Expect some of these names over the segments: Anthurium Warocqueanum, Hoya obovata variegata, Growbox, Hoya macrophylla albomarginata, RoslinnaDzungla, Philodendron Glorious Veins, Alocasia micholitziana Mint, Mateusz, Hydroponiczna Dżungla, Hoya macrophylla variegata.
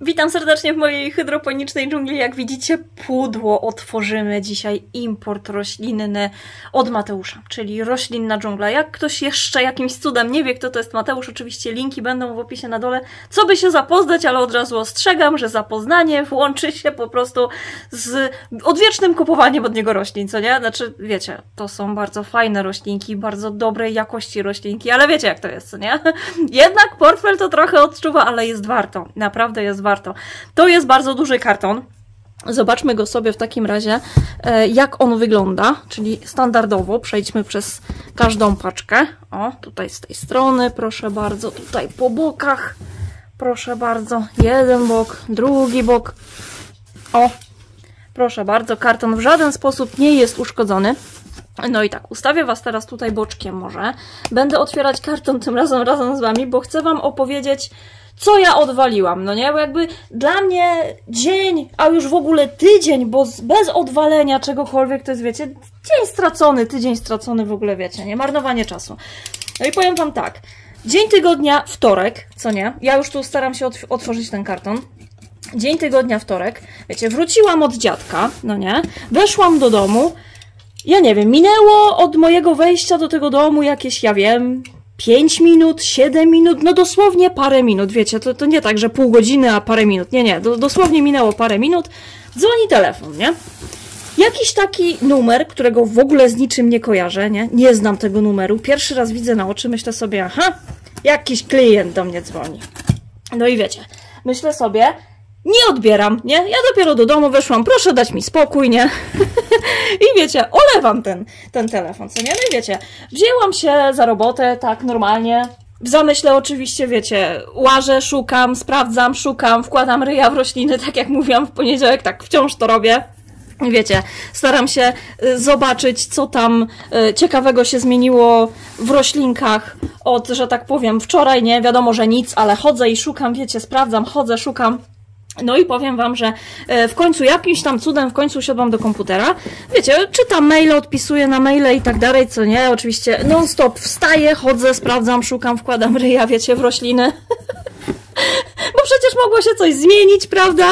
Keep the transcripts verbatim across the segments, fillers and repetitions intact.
Witam serdecznie w mojej hydroponicznej dżungli. Jak widzicie, pudło otworzymy dzisiaj, import roślinny od Mateusza, czyli roślinna dżungla. Jak ktoś jeszcze jakimś cudem nie wie, kto to jest Mateusz, oczywiście linki będą w opisie na dole, co by się zapoznać, ale od razu ostrzegam, że zapoznanie włączy się po prostu z odwiecznym kupowaniem od niego roślin, co nie? Znaczy, wiecie, to są bardzo fajne roślinki, bardzo dobrej jakości roślinki, ale wiecie jak to jest, co nie? Jednak portfel to trochę odczuwa, ale jest warto, naprawdę jest warto. Warto. To jest bardzo duży karton. Zobaczmy go sobie w takim razie, jak on wygląda, czyli standardowo przejdźmy przez każdą paczkę. O, tutaj z tej strony, proszę bardzo, tutaj po bokach, proszę bardzo, jeden bok, drugi bok. O, proszę bardzo, karton w żaden sposób nie jest uszkodzony. No i tak, ustawię Was teraz tutaj boczkiem może. Będę otwierać karton tym razem razem z Wami, bo chcę Wam opowiedzieć, co ja odwaliłam, no nie? Bo jakby dla mnie dzień, a już w ogóle tydzień, bo bez odwalenia czegokolwiek, to jest, wiecie, dzień stracony, tydzień stracony w ogóle, wiecie, nie? Marnowanie czasu. No i powiem Wam tak, dzień tygodnia, wtorek, co nie? Ja już tu staram się otw- otworzyć ten karton. Dzień tygodnia, wtorek, wiecie, wróciłam od dziadka, no nie? Weszłam do domu, ja nie wiem, minęło od mojego wejścia do tego domu jakieś, ja wiem, pięć minut, siedem minut, no dosłownie parę minut, wiecie, to, to nie tak, że pół godziny, a parę minut, nie, nie, do, dosłownie minęło parę minut, dzwoni telefon, nie? Jakiś taki numer, którego w ogóle z niczym nie kojarzę, nie? Nie znam tego numeru, pierwszy raz widzę na oczy, myślę sobie, aha, jakiś klient do mnie dzwoni. No i wiecie, myślę sobie, nie odbieram, nie? Ja dopiero do domu weszłam, proszę dać mi spokój, nie? I wiecie, olewam ten, ten telefon, co nie? No i wiecie, wzięłam się za robotę, tak, normalnie. W zamyśle oczywiście, wiecie, łażę, szukam, sprawdzam, szukam, wkładam ryja w rośliny, tak jak mówiłam w poniedziałek, tak wciąż to robię. Wiecie, staram się zobaczyć, co tam ciekawego się zmieniło w roślinkach od, że tak powiem, wczoraj, nie? Wiadomo, że nic, ale chodzę i szukam, wiecie, sprawdzam, chodzę, szukam. No i powiem Wam, że w końcu jakimś tam cudem, w końcu siadłam do komputera, wiecie, czytam maile, odpisuję na maile i tak dalej, co nie, oczywiście non stop wstaję, chodzę, sprawdzam, szukam, wkładam ryja, wiecie, w rośliny, bo przecież mogło się coś zmienić, prawda,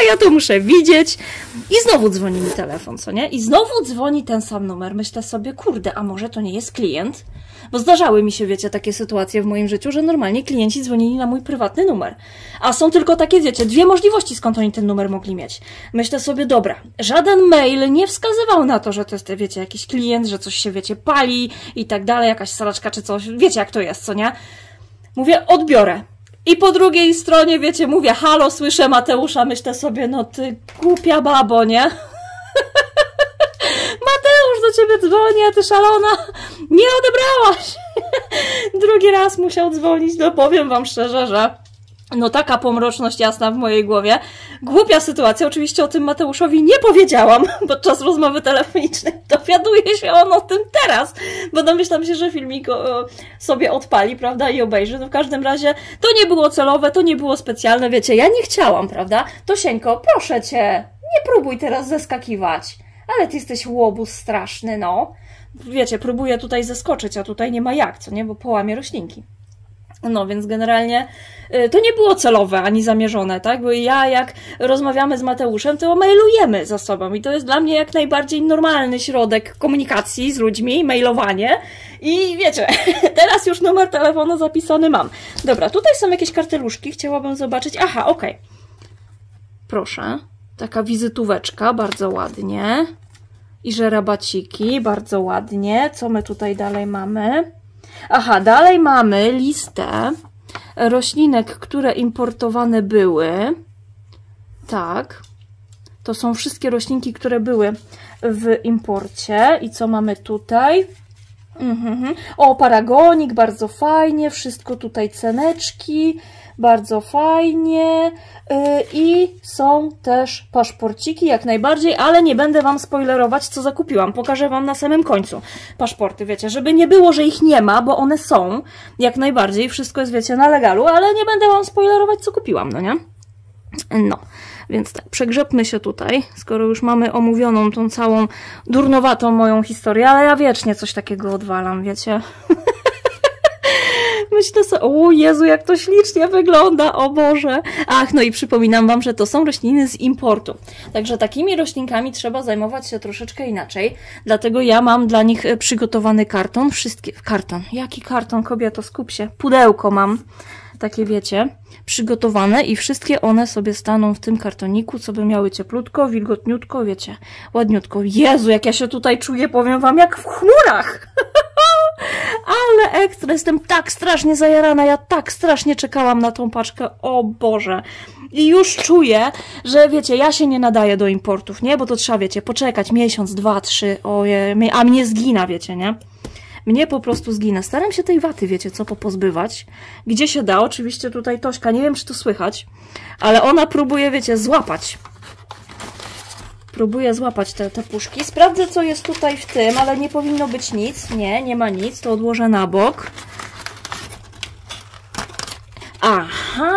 a ja to muszę widzieć. I znowu dzwoni mi telefon, co nie, i znowu dzwoni ten sam numer, myślę sobie, kurde, a może to nie jest klient? Bo zdarzały mi się, wiecie, takie sytuacje w moim życiu, że normalnie klienci dzwonili na mój prywatny numer. A są tylko takie, wiecie, dwie możliwości, skąd oni ten numer mogli mieć. Myślę sobie, dobra, żaden mail nie wskazywał na to, że to jest, wiecie, jakiś klient, że coś się, wiecie, pali i tak dalej, jakaś salaczka czy coś, wiecie jak to jest, co nie? Mówię, odbiorę. I po drugiej stronie, wiecie, mówię, halo, słyszę Mateusza, myślę sobie, no ty głupia babo, nie? Mateusz, do Ciebie dzwonię, Ty szalona, nie odebrałaś. Drugi raz musiał dzwonić, no powiem Wam szczerze, że no taka pomroczność jasna w mojej głowie. Głupia sytuacja, oczywiście o tym Mateuszowi nie powiedziałam podczas rozmowy telefonicznej. Dowiaduje się on o tym teraz, bo domyślam się, że filmik sobie odpali, prawda, i obejrzy. No w każdym razie to nie było celowe, to nie było specjalne, wiecie, ja nie chciałam, prawda? Tosieńko, proszę Cię, nie próbuj teraz zeskakiwać. Ale Ty jesteś łobuz straszny, no. Wiecie, próbuję tutaj zeskoczyć, a tutaj nie ma jak, co nie? Bo połamie roślinki. No, więc generalnie to nie było celowe, ani zamierzone, tak? Bo ja, jak rozmawiamy z Mateuszem, to mailujemy ze sobą i to jest dla mnie jak najbardziej normalny środek komunikacji z ludźmi, mailowanie i wiecie, teraz już numer telefonu zapisany mam. Dobra, tutaj są jakieś karteluszki, chciałabym zobaczyć. Aha, okej. Okay. Proszę. Taka wizytóweczka, bardzo ładnie. I że rabaciki, bardzo ładnie. Co my tutaj dalej mamy? Aha, dalej mamy listę roślinek, które importowane były. Tak. To są wszystkie roślinki, które były w imporcie. I co mamy tutaj? Mhm. O, paragonik, bardzo fajnie. Wszystko tutaj ceneczki. Bardzo fajnie i są też paszporciki jak najbardziej, ale nie będę Wam spoilerować, co zakupiłam, pokażę Wam na samym końcu paszporty, wiecie, żeby nie było, że ich nie ma, bo one są jak najbardziej, wszystko jest, wiecie, na legalu, ale nie będę Wam spoilerować, co kupiłam, no nie? No, więc tak, przegrzebmy się tutaj, skoro już mamy omówioną tą całą durnowatą moją historię, ale ja wiecznie coś takiego odwalam, wiecie? myślę sobie, o Jezu, jak to ślicznie wygląda, o Boże. Ach, no i przypominam Wam, że to są rośliny z importu. Także takimi roślinkami trzeba zajmować się troszeczkę inaczej. Dlatego ja mam dla nich przygotowany karton. Wszystkie... Karton. Jaki karton, kobieto, skup się. Pudełko mam. Takie, wiecie, przygotowane i wszystkie one sobie staną w tym kartoniku, co by miały cieplutko, wilgotniutko, wiecie, ładniutko. Jezu, jak ja się tutaj czuję, powiem Wam, jak w chmurach! Ale ekstra, jestem tak strasznie zajarana, ja tak strasznie czekałam na tą paczkę, o Boże. I już czuję, że wiecie, ja się nie nadaję do importów, nie? Bo to trzeba, wiecie, poczekać miesiąc, dwa, trzy, oje, a mnie zgina, wiecie, nie? Mnie po prostu zginę. Staram się tej waty, wiecie co, popozbywać. Gdzie się da, oczywiście tutaj Tośka, nie wiem czy to słychać, ale ona próbuje, wiecie, złapać. Próbuję złapać te, te puszki. Sprawdzę, co jest tutaj w tym, ale nie powinno być nic. Nie, nie ma nic, to odłożę na bok. Aha!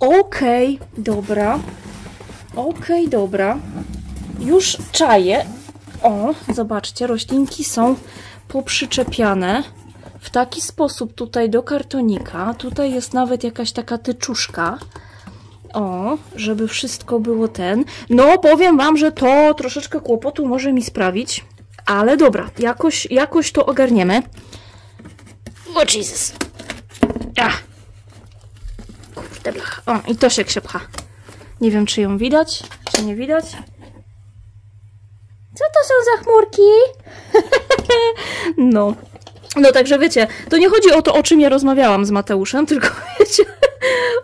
Okej, dobra. Okej, dobra. Już czaję. O, zobaczcie, roślinki są poprzyczepiane w taki sposób tutaj do kartonika. Tutaj jest nawet jakaś taka tyczuszka. O, żeby wszystko było ten. No, powiem Wam, że to troszeczkę kłopotu może mi sprawić. Ale dobra, jakoś, jakoś to ogarniemy. O, Jesus. Ach. Kurde blach. O, i Tosiek się pcha. Nie wiem, czy ją widać, czy nie widać. Co to są za chmurki? No. No także wiecie, to nie chodzi o to, o czym ja rozmawiałam z Mateuszem, tylko wiecie,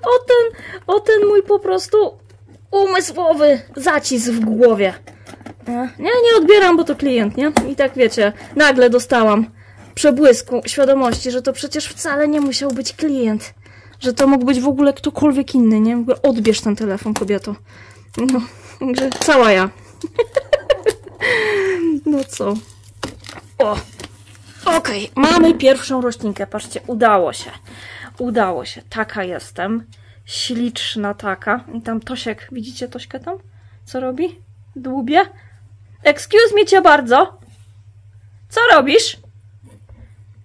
o ten, o ten mój po prostu umysłowy zacisk w głowie. Nie, nie odbieram, bo to klient, nie? I tak wiecie, nagle dostałam przebłysku świadomości, że to przecież wcale nie musiał być klient. Że to mógł być w ogóle ktokolwiek inny, nie? W ogóle odbierz ten telefon, kobieto. No, także cała ja. No co? O! Okej, okay. Mamy pierwszą roślinkę. Patrzcie, udało się. Udało się. Taka jestem. Śliczna taka. I tam Tosiek, widzicie Tośkę tam? Co robi? Dłubie? Excuse me cię bardzo. Co robisz?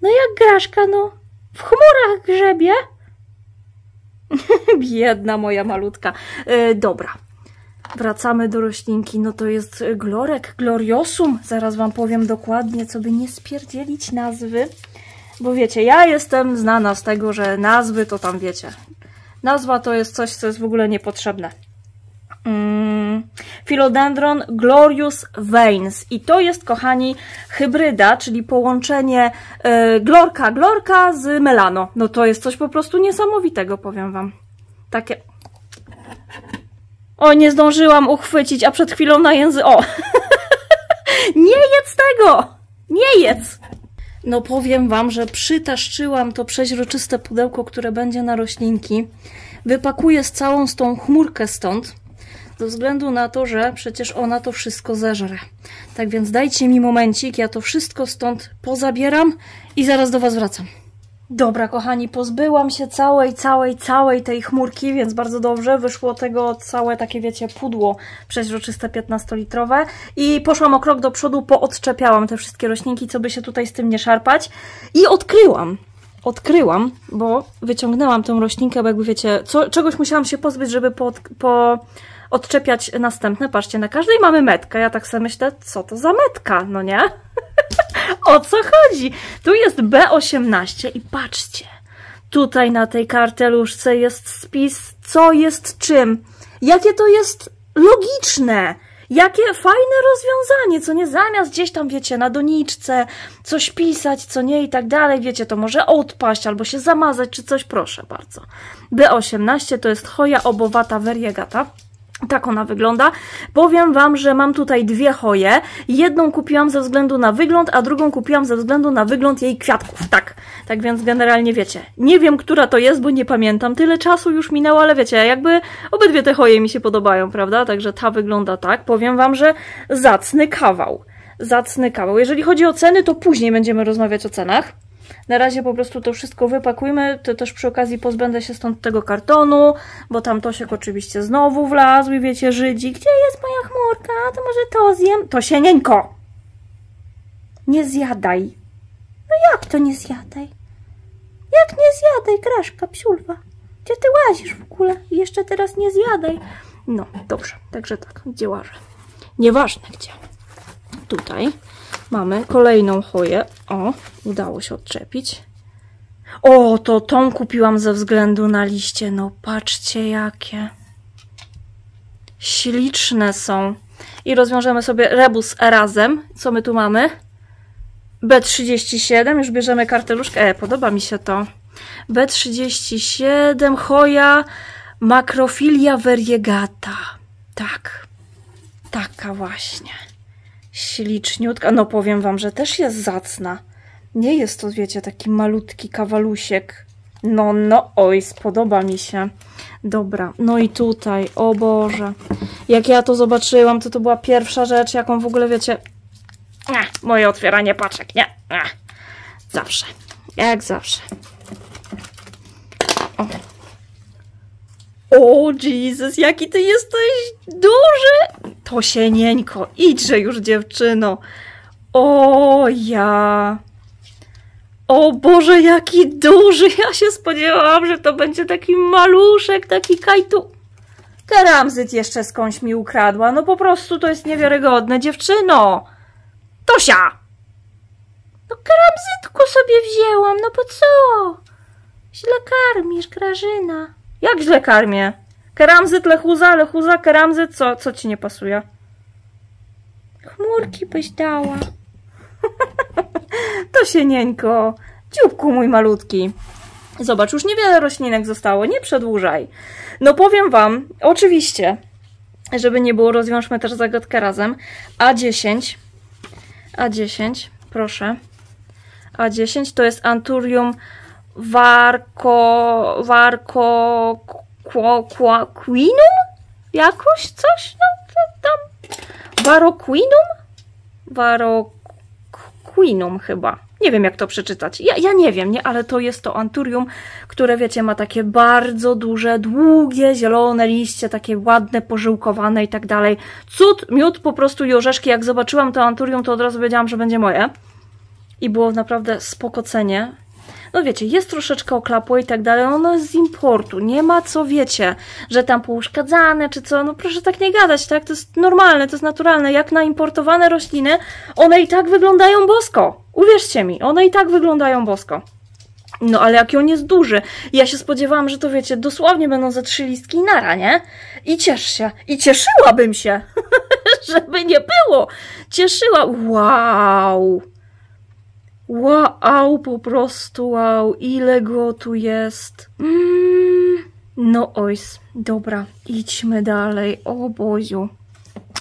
No jak graszka, no. W chmurach grzebie. Biedna moja malutka. Yy, dobra. Wracamy do roślinki, no to jest glorek, gloriosum, zaraz Wam powiem dokładnie, co by nie spierdzielić nazwy, bo wiecie, ja jestem znana z tego, że nazwy to tam wiecie, nazwa to jest coś, co jest w ogóle niepotrzebne. Hmm. Philodendron Glorious Veins i to jest, kochani, hybryda, czyli połączenie yy, glorka, glorka z melano, no to jest coś po prostu niesamowitego, powiem Wam, takie... O, nie zdążyłam uchwycić, a przed chwilą na język... O! Nie jedz tego! Nie jedz! No powiem Wam, że przytaszczyłam to przeźroczyste pudełko, które będzie na roślinki. Wypakuję z całą z tą chmurkę stąd, ze względu na to, że przecież ona to wszystko zeżre. Tak więc dajcie mi momencik, ja to wszystko stąd pozabieram i zaraz do Was wracam. Dobra, kochani, pozbyłam się całej, całej, całej tej chmurki, więc bardzo dobrze wyszło tego całe takie, wiecie, pudło przeźroczyste piętnastolitrowe i poszłam o krok do przodu, poodczepiałam te wszystkie roślinki, co by się tutaj z tym nie szarpać i odkryłam, odkryłam, bo wyciągnęłam tę roślinkę, bo jakby, wiecie, co, czegoś musiałam się pozbyć, żeby po, po odczepiać następne. Patrzcie, na każdej mamy metkę, ja tak sobie myślę, co to za metka, no nie? O co chodzi? Tu jest B osiemnaście i patrzcie, tutaj na tej karteluszce jest spis, co jest czym, jakie to jest logiczne, jakie fajne rozwiązanie, co nie, zamiast gdzieś tam, wiecie, na doniczce coś pisać, co nie i tak dalej, wiecie, to może odpaść albo się zamazać czy coś, proszę bardzo. B osiemnaście to jest Hoya obovata variegata. Tak ona wygląda. Powiem Wam, że mam tutaj dwie hoje. Jedną kupiłam ze względu na wygląd, a drugą kupiłam ze względu na wygląd jej kwiatków. Tak, tak więc generalnie wiecie. Nie wiem, która to jest, bo nie pamiętam. Tyle czasu już minęło, ale wiecie, jakby obydwie te hoje mi się podobają, prawda? Także ta wygląda tak. Powiem Wam, że zacny kawał. Zacny kawał. Jeżeli chodzi o ceny, to później będziemy rozmawiać o cenach. Na razie po prostu to wszystko wypakujmy, to też przy okazji pozbędę się stąd tego kartonu, bo tam Tosiek oczywiście znowu wlazł i wiecie, Żydzi, gdzie jest moja chmurka, to może to zjem. Tosienieńko! Nie zjadaj! No jak to nie zjadaj? Jak nie zjadaj, Graszka, psiulwa. Gdzie ty łazisz w ogóle? Jeszcze teraz nie zjadaj. No, dobrze, także tak, gdzie łażę? Nieważne gdzie. Tutaj mamy kolejną hoję. O, udało się odczepić. O, to tą kupiłam ze względu na liście. No, patrzcie jakie. Śliczne są. I rozwiążemy sobie rebus razem. Co my tu mamy? B trzydzieści siedem. Już bierzemy karteluszkę. E, podoba mi się to. B trzydzieści siedem. Hoya macrophylla variegata. Tak. Taka właśnie. Śliczniutka. No powiem wam, że też jest zacna. Nie jest to, wiecie, taki malutki kawalusiek. No, no, oj, spodoba mi się. Dobra, no i tutaj, o Boże. Jak ja to zobaczyłam, to to była pierwsza rzecz, jaką w ogóle, wiecie... Ech, moje otwieranie paczek, nie? Ech. Zawsze, jak zawsze. O. O, Jezus, jaki ty jesteś duży! Tosienieńko, idźże już, dziewczyno. O, ja... O Boże, jaki duży! Ja się spodziewałam, że to będzie taki maluszek, taki kajtu... Keramzyt jeszcze skądś mi ukradła. No po prostu to jest niewiarygodne. Dziewczyno! Tosia! No keramzytku sobie wzięłam, no po co? Źle karmisz, Grażyna. Jak źle karmię? Keramzyt, lechuza, lechuza, keramzyt, co, co ci nie pasuje? Chmurki byś dała. Tosienieńko, dzióbku mój malutki. Zobacz, już niewiele roślinek zostało, nie przedłużaj. No powiem wam, oczywiście, żeby nie było, rozwiążmy też zagadkę razem. A dziesięć, A dziesięć, proszę. A dziesięć to jest Anthurium Warocqueanum? Jakoś coś? No to tam. Warocqueanum? Warocqueanum. Quinum chyba. Nie wiem, jak to przeczytać. Ja, ja nie wiem, nie, ale to jest to anthurium, które, wiecie, ma takie bardzo duże, długie, zielone liście, takie ładne, pożyłkowane i tak dalej. Cud, miód, po prostu i orzeszki. Jak zobaczyłam to anthurium, to od razu wiedziałam, że będzie moje. I było naprawdę spoko cenie. No wiecie, jest troszeczkę oklapło i tak dalej, ono jest z importu, nie ma co, wiecie, że tam pouszkadzane czy co, no proszę tak nie gadać, tak, to jest normalne, to jest naturalne, jak na importowane rośliny, one i tak wyglądają bosko, uwierzcie mi, one i tak wyglądają bosko. No ale jaki on jest duży, ja się spodziewałam, że to wiecie, dosłownie będą ze trzy listki i nara, nie? I ciesz się, i cieszyłabym się, żeby nie było, cieszyła, wow! Wow, po prostu wow, ile go tu jest. Mm, no ojs, dobra, idźmy dalej, o Boziu.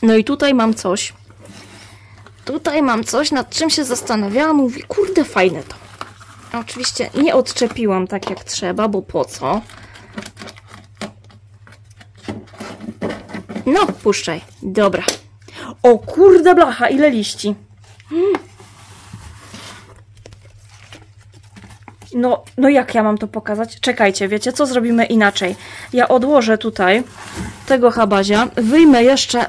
No i tutaj mam coś. Tutaj mam coś, nad czym się zastanawiałam, mówię, kurde, fajne to. Oczywiście nie odczepiłam tak jak trzeba, bo po co? No, puszczaj, dobra. O kurde blacha, ile liści. Mm. No, no jak ja mam to pokazać? Czekajcie, wiecie co? Zrobimy inaczej. Ja odłożę tutaj tego habazia, wyjmę jeszcze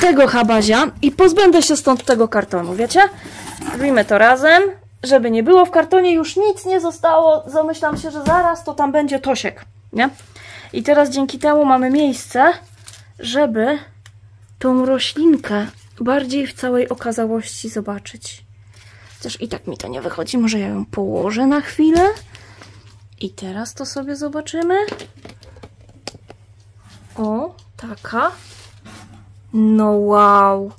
tego habazia i pozbędę się stąd tego kartonu, wiecie? Zrobimy to razem, żeby nie było w kartonie, już nic nie zostało. Zamyślam się, że zaraz to tam będzie Tosiek, nie? I teraz dzięki temu mamy miejsce, żeby tą roślinkę bardziej w całej okazałości zobaczyć. Chociaż i tak mi to nie wychodzi, może ja ją położę na chwilę. I teraz to sobie zobaczymy. O, taka. No wow.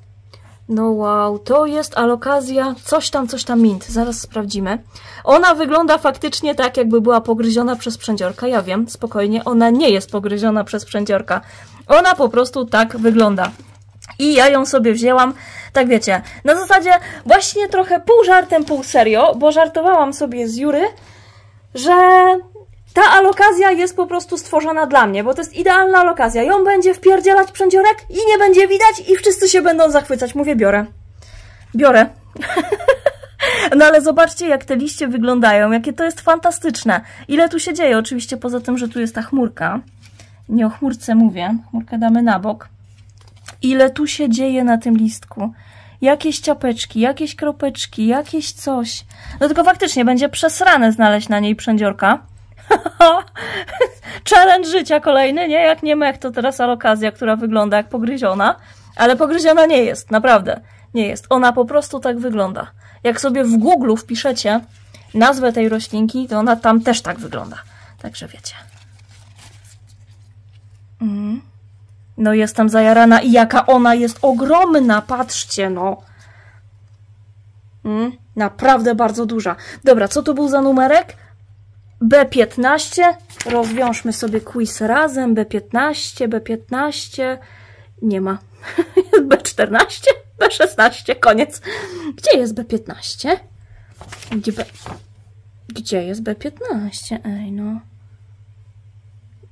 No wow, to jest Alocasia, coś tam, coś tam mint. Zaraz sprawdzimy. Ona wygląda faktycznie tak, jakby była pogryziona przez przędziorka. Ja wiem, spokojnie, ona nie jest pogryziona przez przędziorka. Ona po prostu tak wygląda. I ja ją sobie wzięłam, tak wiecie, na zasadzie właśnie trochę pół żartem, pół serio, bo żartowałam sobie z Jury, że ta Alocasia jest po prostu stworzona dla mnie, bo to jest idealna Alocasia. Ją będzie wpierdzielać przędziorek i nie będzie widać i wszyscy się będą zachwycać. Mówię, biorę. Biorę. No ale zobaczcie, jak te liście wyglądają, jakie to jest fantastyczne. Ile tu się dzieje, oczywiście poza tym, że tu jest ta chmurka. Nie o chmurce mówię, chmurkę damy na bok. Ile tu się dzieje na tym listku. jakieś ciapeczki, jakieś kropeczki, jakieś coś. No tylko faktycznie będzie przesrane znaleźć na niej przędziorka. Challenge życia kolejny, nie? Jak nie mech, to teraz alokazja, która wygląda jak pogryziona. Ale pogryziona nie jest, naprawdę. Nie jest. Ona po prostu tak wygląda. Jak sobie w Google wpiszecie nazwę tej roślinki, to ona tam też tak wygląda. Także wiecie. Mm. No jestem zajarana i jaka ona jest ogromna, patrzcie no. Mm. Naprawdę bardzo duża. Dobra, co to był za numerek? B piętnaście. Rozwiążmy sobie quiz razem. B piętnaście, B piętnaście. Nie ma. B czternaście, B szesnaście, koniec. Gdzie jest B piętnaście? Gdzie, B... Gdzie jest B piętnaście? Ej, no.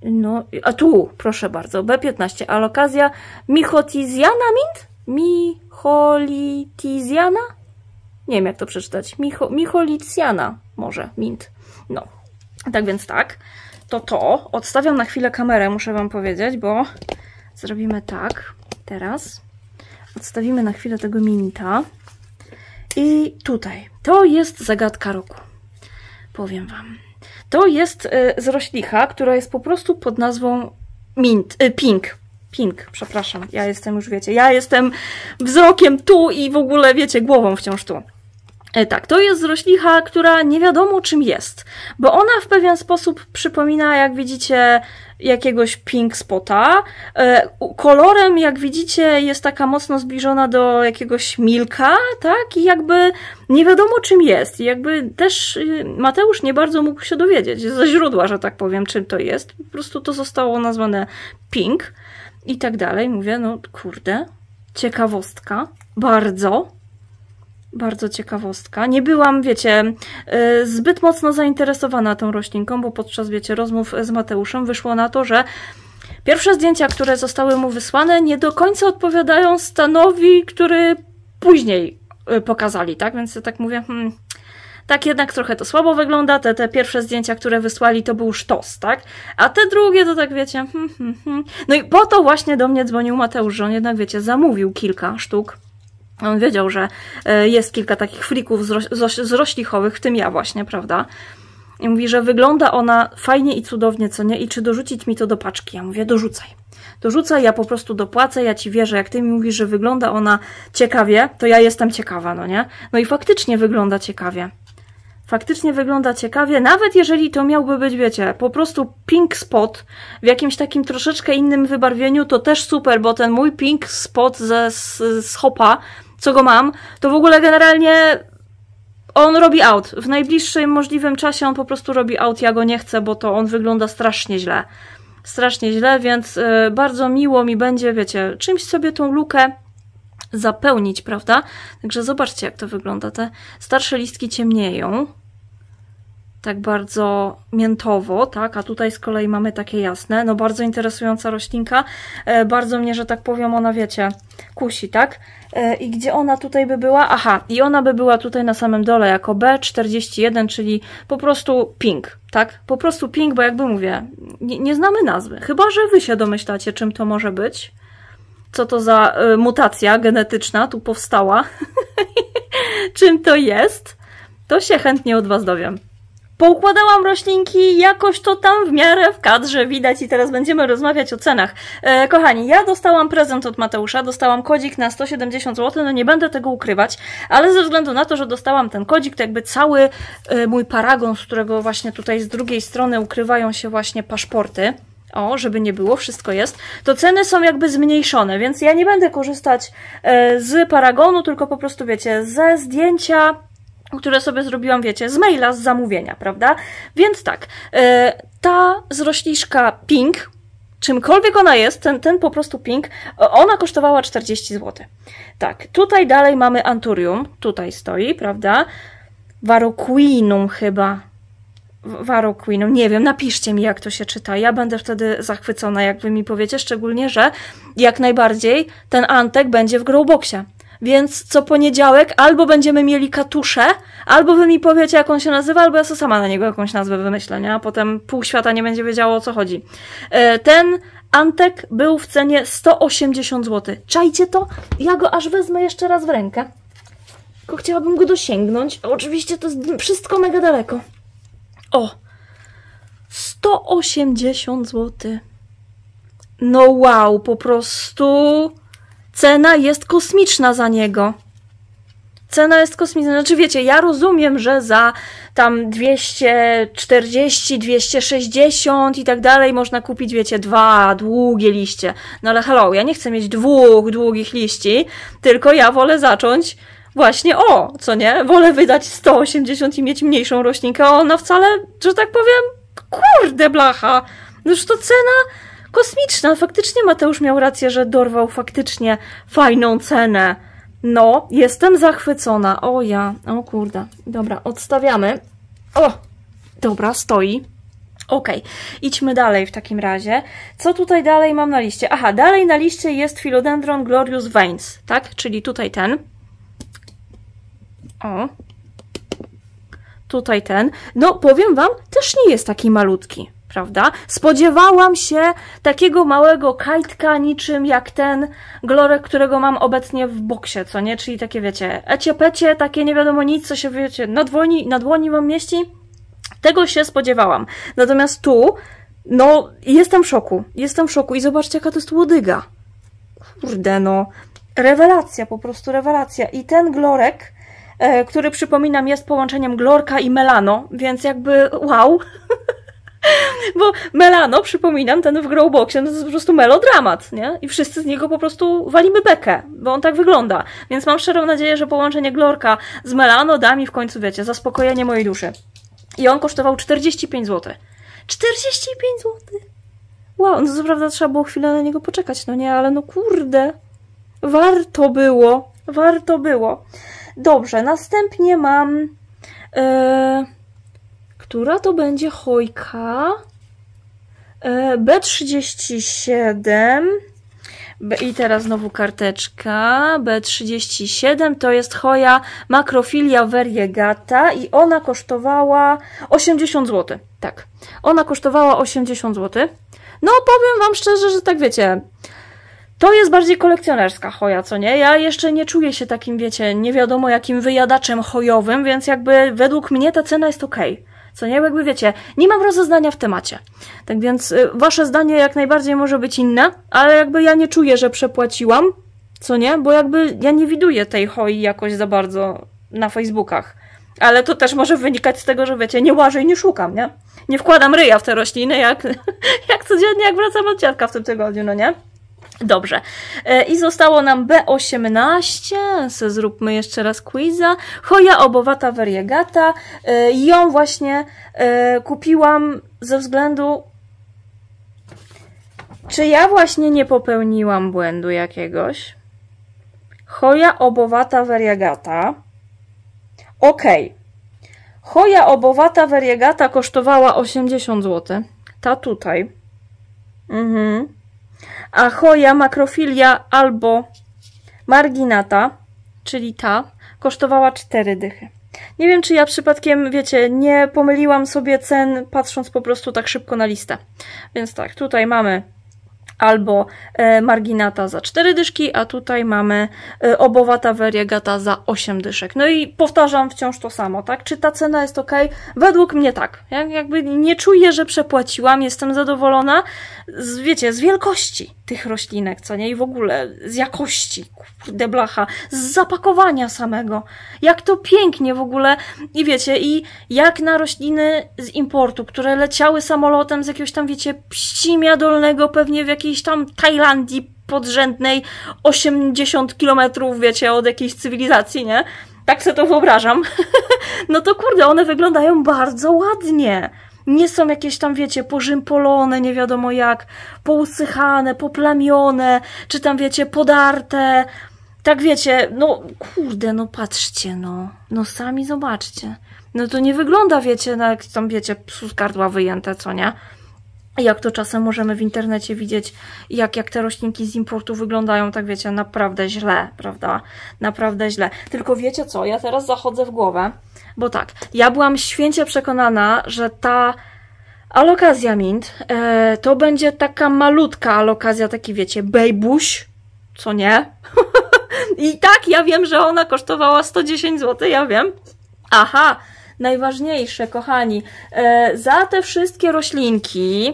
No, a tu, proszę bardzo, B piętnaście, Alocasia micholitziana Mint? Micholitziana? Nie wiem, jak to przeczytać. Micho, micholitziana może, Mint. No, tak więc tak. To to, odstawiam na chwilę kamerę, muszę wam powiedzieć, bo zrobimy tak, teraz. Odstawimy na chwilę tego Minta. I tutaj, to jest zagadka roku. Powiem wam. To jest z roślicha, która jest po prostu pod nazwą mint, pink. Pink, przepraszam, ja jestem już, wiecie, ja jestem wzrokiem tu i w ogóle, wiecie, głową wciąż tu. Tak, to jest z roślicha, która nie wiadomo czym jest, bo ona w pewien sposób przypomina, jak widzicie, jakiegoś pink spota. Kolorem, jak widzicie, jest taka mocno zbliżona do jakiegoś milka, tak? I jakby nie wiadomo czym jest. I jakby też Mateusz nie bardzo mógł się dowiedzieć ze źródła, że tak powiem, czym to jest. Po prostu to zostało nazwane pink i tak dalej. Mówię, no kurde, ciekawostka, bardzo. Bardzo ciekawostka. Nie byłam, wiecie, zbyt mocno zainteresowana tą roślinką, bo podczas, wiecie, rozmów z Mateuszem wyszło na to, że pierwsze zdjęcia, które zostały mu wysłane, nie do końca odpowiadają stanowi, który później pokazali, tak? Więc ja tak mówię, hmm, tak jednak trochę to słabo wygląda, te, te pierwsze zdjęcia, które wysłali, to był sztos, tak? A te drugie to tak, wiecie, hmm, hmm, hmm. No i po to właśnie do mnie dzwonił Mateusz, że on jednak, wiecie, zamówił kilka sztuk. On wiedział, że jest kilka takich frików z roślichowych, w tym ja właśnie, prawda? I mówi, że wygląda ona fajnie i cudownie, co nie? I czy dorzucić mi to do paczki? Ja mówię, dorzucaj. Dorzucaj, ja po prostu dopłacę, ja ci wierzę. Jak ty mi mówisz, że wygląda ona ciekawie, to ja jestem ciekawa, no nie? No i faktycznie wygląda ciekawie. Faktycznie wygląda ciekawie, nawet jeżeli to miałby być, wiecie, po prostu pink spot w jakimś takim troszeczkę innym wybarwieniu, to też super, bo ten mój pink spot ze, z, z hopa, co go mam, to w ogóle generalnie on robi out. W najbliższym możliwym czasie on po prostu robi out, ja go nie chcę, bo to on wygląda strasznie źle. Strasznie źle, więc y, bardzo miło mi będzie, wiecie, czymś sobie tą lukę zapełnić, prawda? Także zobaczcie, jak to wygląda. Te starsze listki ciemnieją. Tak bardzo miętowo, tak? A tutaj z kolei mamy takie jasne. No bardzo interesująca roślinka. E, bardzo mnie, że tak powiem, ona, wiecie, kusi, tak? E, I gdzie ona tutaj by była? Aha, i ona by była tutaj na samym dole jako B czterdzieści jeden, czyli po prostu pink, tak? Po prostu pink, bo jakby mówię, nie, nie znamy nazwy. Chyba że wy się domyślacie, czym to może być. Co to za y, mutacja genetyczna tu powstała, czym to jest, to się chętnie od was dowiem. Poukładałam roślinki, jakoś to tam w miarę w kadrze widać i teraz będziemy rozmawiać o cenach. E, kochani, ja dostałam prezent od Mateusza, dostałam kodzik na sto siedemdziesiąt złotych, no nie będę tego ukrywać, ale ze względu na to, że dostałam ten kodzik, to jakby cały e, mój paragon, z którego właśnie tutaj z drugiej strony ukrywają się właśnie paszporty, o, żeby nie było, wszystko jest, to ceny są jakby zmniejszone, więc ja nie będę korzystać z paragonu, tylko po prostu, wiecie, ze zdjęcia, które sobie zrobiłam, wiecie, z maila, z zamówienia, prawda? Więc tak, ta z rośliczka pink, czymkolwiek ona jest, ten, ten po prostu pink, ona kosztowała czterdzieści złotych. Tak, tutaj dalej mamy Anthurium, tutaj stoi, prawda? Warocqueanum chyba. Warocqueanum, nie wiem, napiszcie mi, jak to się czyta, ja będę wtedy zachwycona, jak wy mi powiecie, szczególnie, że jak najbardziej ten antek będzie w Growboxie, więc co poniedziałek albo będziemy mieli katusze, albo wy mi powiecie, jak on się nazywa, albo ja sobie sama na niego jakąś nazwę wymyślę, nie? A potem pół świata nie będzie wiedziało, o co chodzi. Ten Antek był w cenie sto osiemdziesiąt złotych. Czajcie to? Ja go aż wezmę jeszcze raz w rękę. Tylko chciałabym go dosięgnąć. Oczywiście to jest wszystko mega daleko. O! sto osiemdziesiąt złotych. No wow, po prostu cena jest kosmiczna za niego. Cena jest kosmiczna. Znaczy wiecie, ja rozumiem, że za tam dwieście czterdzieści, dwieście sześćdziesiąt i tak dalej można kupić, wiecie, dwa długie liście. No ale hello, ja nie chcę mieć dwóch długich liści, tylko ja wolę zacząć właśnie o, co nie? Wolę wydać sto osiemdziesiąt i mieć mniejszą roślinkę, a ona wcale, że tak powiem, kurde blacha. No już to cena kosmiczna. Faktycznie Mateusz miał rację, że dorwał faktycznie fajną cenę. No, jestem zachwycona. O ja, o kurde. Dobra, odstawiamy. O, dobra, stoi. Okej, okay. Idźmy dalej w takim razie. Co tutaj dalej mam na liście? Aha, dalej na liście jest Philodendron Glorious Veins, tak? Czyli tutaj ten. O. Tutaj ten. No, powiem wam, też nie jest taki malutki, prawda? Spodziewałam się takiego małego kajtka, niczym jak ten glorek, którego mam obecnie w boksie, co nie? Czyli takie, wiecie, eciepecie, takie nie wiadomo nic, co się, wiecie, na dłoni, na dłoni mam mieści. Tego się spodziewałam. Natomiast tu, no, jestem w szoku. Jestem w szoku. I zobaczcie, jaka to jest łodyga. Kurde, no. Rewelacja, po prostu rewelacja. I ten glorek, który, przypominam, jest połączeniem glorka i melano, więc jakby wow. Bo melano, przypominam, ten w Growboxie, no to jest po prostu melodramat, nie? I wszyscy z niego po prostu walimy bekę, bo on tak wygląda. Więc mam szczerą nadzieję, że połączenie glorka z melano da mi w końcu, wiecie, zaspokojenie mojej duszy. I on kosztował czterdzieści pięć złotych. czterdzieści pięć złotych! Wow, no co prawda trzeba było chwilę na niego poczekać, no nie, ale no kurde. Warto było, warto było. Dobrze, następnie mam... Yy, która to będzie hojka? Yy, B trzydzieści siedem. B, I teraz znowu karteczka. B trzydzieści siedem to jest Hoya macrophylla variegata i ona kosztowała osiemdziesiąt złotych. Tak, ona kosztowała osiemdziesiąt złotych. No, powiem wam szczerze, że tak wiecie... To jest bardziej kolekcjonerska hoja, co nie? Ja jeszcze nie czuję się takim, wiecie, nie wiadomo jakim wyjadaczem hojowym, więc jakby według mnie ta cena jest okej. Okay, co nie? Jakby wiecie, nie mam rozeznania w temacie. Tak więc y, wasze zdanie jak najbardziej może być inne, ale jakby ja nie czuję, że przepłaciłam, co nie? Bo jakby ja nie widuję tej hoi jakoś za bardzo na Facebookach. Ale to też może wynikać z tego, że wiecie, nie łażę i nie szukam, nie? Nie wkładam ryja w te rośliny, jak, jak codziennie, jak wracam od dziadka w tym tygodniu, no nie? Dobrze. I zostało nam B osiemnaście. Se zróbmy jeszcze raz quiza. Hoya obovata variegata. Ją właśnie kupiłam ze względu... Czy ja właśnie nie popełniłam błędu jakiegoś? Hoya obovata variegata. Okej. Okay. Hoya obovata variegata kosztowała osiemdziesiąt złotych. Ta tutaj. Mhm. A Hoya macrophylla albomarginata, czyli ta, kosztowała cztery dychy. Nie wiem, czy ja przypadkiem, wiecie, nie pomyliłam sobie cen, patrząc po prostu tak szybko na listę. Więc tak, tutaj mamy albomarginata za cztery dyszki, a tutaj mamy obovata variegata za osiem dyszek. No i powtarzam wciąż to samo, tak? Czy ta cena jest ok? Według mnie tak. Ja jakby nie czuję, że przepłaciłam, jestem zadowolona z, wiecie, z wielkości tych roślinek, co nie? I w ogóle z jakości, kurde blacha, z zapakowania samego. Jak to pięknie w ogóle. I wiecie, i jak na rośliny z importu, które leciały samolotem z jakiegoś tam, wiecie, Pścimia Dolnego, pewnie w jakiejś jakiejś tam Tajlandii podrzędnej osiemdziesiąt kilometrów, wiecie, od jakiejś cywilizacji, nie? Tak sobie to wyobrażam. No to kurde, one wyglądają bardzo ładnie. Nie są jakieś tam, wiecie, pożympolone, nie wiadomo jak, pousychane, poplamione, czy tam, wiecie, podarte. Tak wiecie, no kurde, no patrzcie, no. No sami zobaczcie. No to nie wygląda, wiecie, na jak tam, wiecie, psu z gardła wyjęte, co nie? Jak to czasem możemy w internecie widzieć, jak, jak te roślinki z importu wyglądają, tak wiecie, naprawdę źle, prawda? Naprawdę źle. Tylko wiecie co, ja teraz zachodzę w głowę, bo tak, ja byłam święcie przekonana, że ta Alocasia Mint, e, to będzie taka malutka alokazja, taki wiecie, bejbuś, co nie? I tak, ja wiem, że ona kosztowała sto dziesięć złotych, ja wiem. Aha, najważniejsze, kochani, e, za te wszystkie roślinki,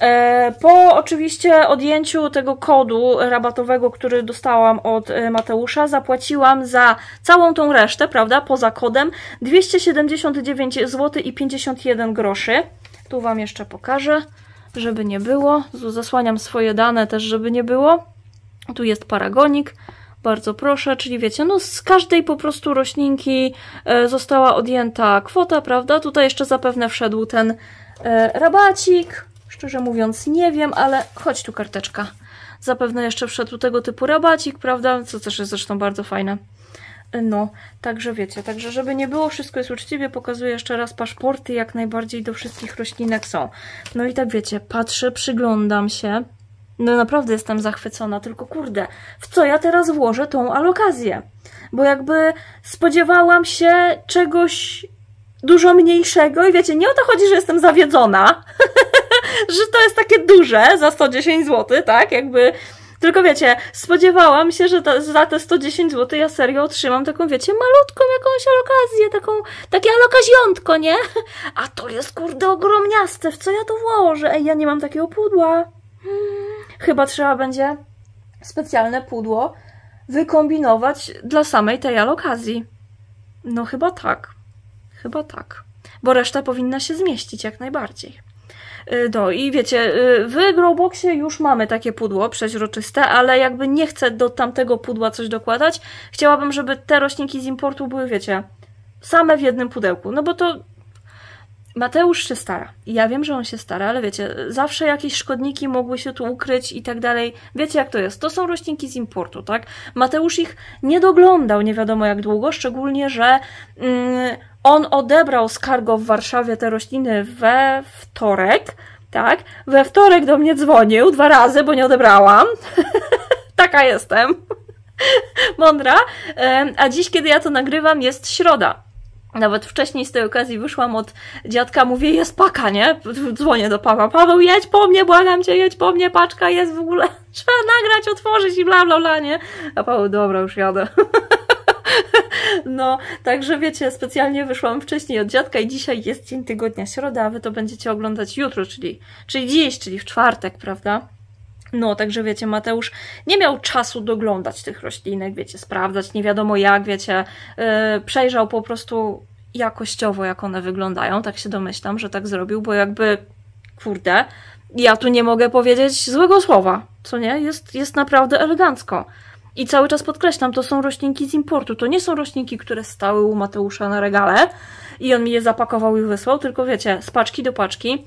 e, po oczywiście odjęciu tego kodu rabatowego, który dostałam od Mateusza, zapłaciłam za całą tą resztę, prawda, poza kodem, dwieście siedemdziesiąt dziewięć złotych i pięćdziesiąt jeden groszy. Tu Wam jeszcze pokażę, żeby nie było. Zasłaniam swoje dane też, żeby nie było. Tu jest paragonik, bardzo proszę, czyli wiecie, no z każdej po prostu roślinki została odjęta kwota, prawda? Tutaj jeszcze zapewne wszedł ten rabacik. Szczerze mówiąc nie wiem, ale chodź tu karteczka. Zapewne jeszcze wszedł tego typu rabacik, prawda? Co też jest zresztą bardzo fajne. No, także wiecie, także żeby nie było, wszystko jest uczciwie, pokazuję jeszcze raz paszporty, jak najbardziej do wszystkich roślinek są. No i tak wiecie, patrzę, przyglądam się, no naprawdę jestem zachwycona, tylko kurde, w co ja teraz włożę tą alokazję? Bo jakby spodziewałam się czegoś dużo mniejszego i wiecie, nie o to chodzi, że jestem zawiedziona, że to jest takie duże, za sto dziesięć złotych, tak, jakby... Tylko wiecie, spodziewałam się, że ta, za te sto dziesięć złotych ja serio otrzymam taką, wiecie, malutką jakąś alokazję, taką, takie alokazjątko, nie? A to jest, kurde, ogromniaste, w co ja to włożę? Ej, ja nie mam takiego pudła. Hmm, chyba trzeba będzie specjalne pudło wykombinować dla samej tej alokazji. No chyba tak, chyba tak, bo reszta powinna się zmieścić jak najbardziej. No i wiecie, w Growboxie już mamy takie pudło przeźroczyste, ale jakby nie chcę do tamtego pudła coś dokładać. Chciałabym, żeby te roślinki z importu były, wiecie, same w jednym pudełku. No bo to Mateusz się stara. Ja wiem, że on się stara, ale wiecie, zawsze jakieś szkodniki mogły się tu ukryć i tak dalej. Wiecie jak to jest? To są roślinki z importu, tak? Mateusz ich nie doglądał nie wiadomo jak długo, szczególnie, że... Yy, On odebrał z cargo w Warszawie te rośliny we wtorek, tak? We wtorek do mnie dzwonił dwa razy, bo nie odebrałam. Taka jestem. Mądra. A dziś, kiedy ja to nagrywam, jest środa. Nawet wcześniej z tej okazji wyszłam od dziadka, mówię, jest paka, nie? Dzwonię do Pawła. Paweł, jedź po mnie, błagam cię, jedź po mnie, paczka jest w ogóle. Trzeba nagrać, otworzyć i bla, bla, bla, nie? A Paweł, dobra, już jadę. No, także wiecie, specjalnie wyszłam wcześniej od dziadka i dzisiaj jest dzień tygodnia, środa, a wy to będziecie oglądać jutro, czyli, czyli dziś, czyli w czwartek, prawda? No, także wiecie, Mateusz nie miał czasu doglądać tych roślinek, wiecie, sprawdzać, nie wiadomo jak, wiecie, yy, przejrzał po prostu jakościowo, jak one wyglądają, tak się domyślam, że tak zrobił, bo jakby, kurde, ja tu nie mogę powiedzieć złego słowa, co nie? Jest, jest naprawdę elegancko. I cały czas podkreślam, to są roślinki z importu, to nie są roślinki, które stały u Mateusza na regale i on mi je zapakował i wysłał, tylko wiecie, z paczki do paczki,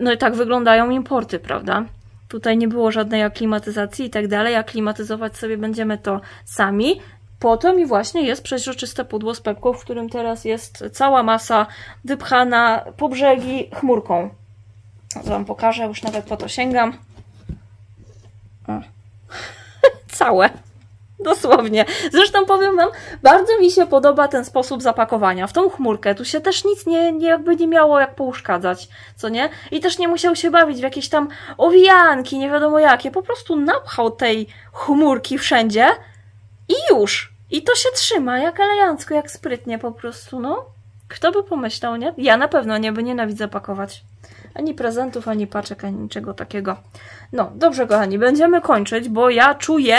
no i tak wyglądają importy, prawda? Tutaj nie było żadnej aklimatyzacji i tak dalej, aklimatyzować sobie będziemy to sami, po to mi właśnie jest przeźroczyste pudło z pepką, w którym teraz jest cała masa wypchana po brzegi chmurką. Wam pokażę, już nawet po to sięgam. O. Całe, dosłownie. Zresztą powiem Wam, bardzo mi się podoba ten sposób zapakowania, w tą chmurkę. Tu się też nic nie, nie, jakby nie miało jak pouszkadzać, co nie? I też nie musiał się bawić w jakieś tam owijanki, nie wiadomo jakie. Po prostu napchał tej chmurki wszędzie i już. I to się trzyma, jak elegancko, jak sprytnie po prostu, no. Kto by pomyślał, nie? Ja na pewno nie, by nienawidzę pakować. Ani prezentów, ani paczek, ani niczego takiego. No, dobrze kochani, będziemy kończyć, bo ja czuję,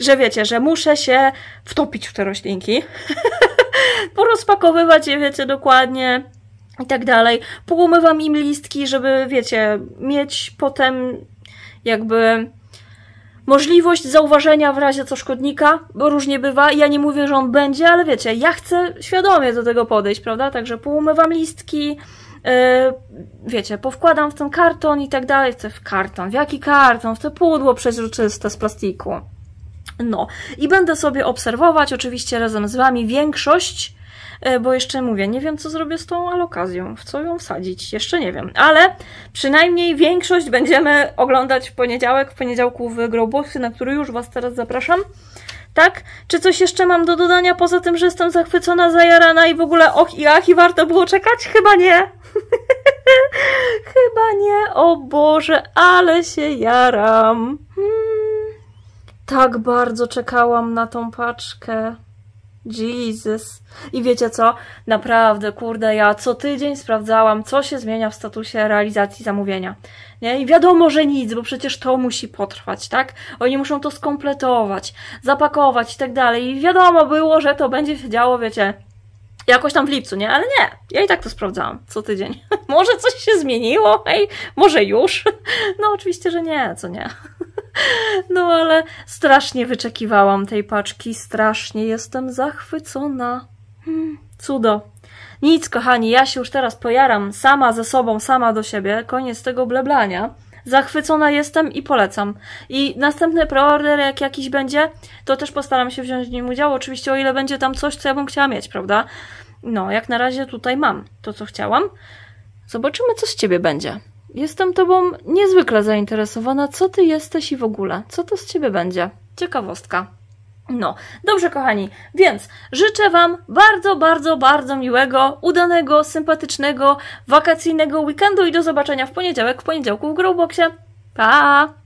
że wiecie, że muszę się wtopić w te roślinki. Porozpakowywać je, wiecie, dokładnie i tak dalej. Poumywam im listki, żeby, wiecie, mieć potem jakby... Możliwość zauważenia w razie co szkodnika, bo różnie bywa. Ja nie mówię, że on będzie, ale wiecie, ja chcę świadomie do tego podejść, prawda? Także poumywam listki, yy, wiecie, powkładam w ten karton i tak dalej. W karton, w jaki karton? W te pudło przeźroczyste z plastiku. No i będę sobie obserwować, oczywiście razem z Wami, większość, yy, bo jeszcze mówię, nie wiem co zrobię z tą alokazją, w co ją wsadzić, jeszcze nie wiem, ale przynajmniej większość będziemy oglądać w poniedziałek, w poniedziałku w Growboxie, na który już Was teraz zapraszam. tak? Czy coś jeszcze mam do dodania poza tym, że jestem zachwycona, zajarana i w ogóle och i ach i warto było czekać? Chyba nie. Chyba nie. O Boże, ale się jaram. Hmm. Tak bardzo czekałam na tą paczkę. Jesus. I wiecie co? Naprawdę, kurde, ja co tydzień sprawdzałam, co się zmienia w statusie realizacji zamówienia. Nie? I wiadomo, że nic, bo przecież to musi potrwać, tak? Oni muszą to skompletować, zapakować i tak dalej. I wiadomo było, że to będzie się działo, wiecie, jakoś tam w lipcu, nie? Ale nie, ja i tak to sprawdzałam co tydzień. Może coś się zmieniło? Ej, może już? No oczywiście, że nie, co nie? No ale strasznie wyczekiwałam tej paczki, strasznie jestem zachwycona. Hmm, cudo. Nic, kochani, ja się już teraz pojaram sama ze sobą, sama do siebie. Koniec tego bleblania. Zachwycona jestem i polecam. I następny preorder, jak jakiś będzie, to też postaram się wziąć w nim udział. Oczywiście o ile będzie tam coś, co ja bym chciała mieć, prawda? No, jak na razie tutaj mam to, co chciałam. Zobaczymy, co z ciebie będzie. Jestem tobą niezwykle zainteresowana, co ty jesteś i w ogóle, co to z ciebie będzie. Ciekawostka. No, dobrze kochani, więc życzę wam bardzo, bardzo, bardzo miłego, udanego, sympatycznego, wakacyjnego weekendu i do zobaczenia w poniedziałek, w poniedziałku w Growboxie. Pa!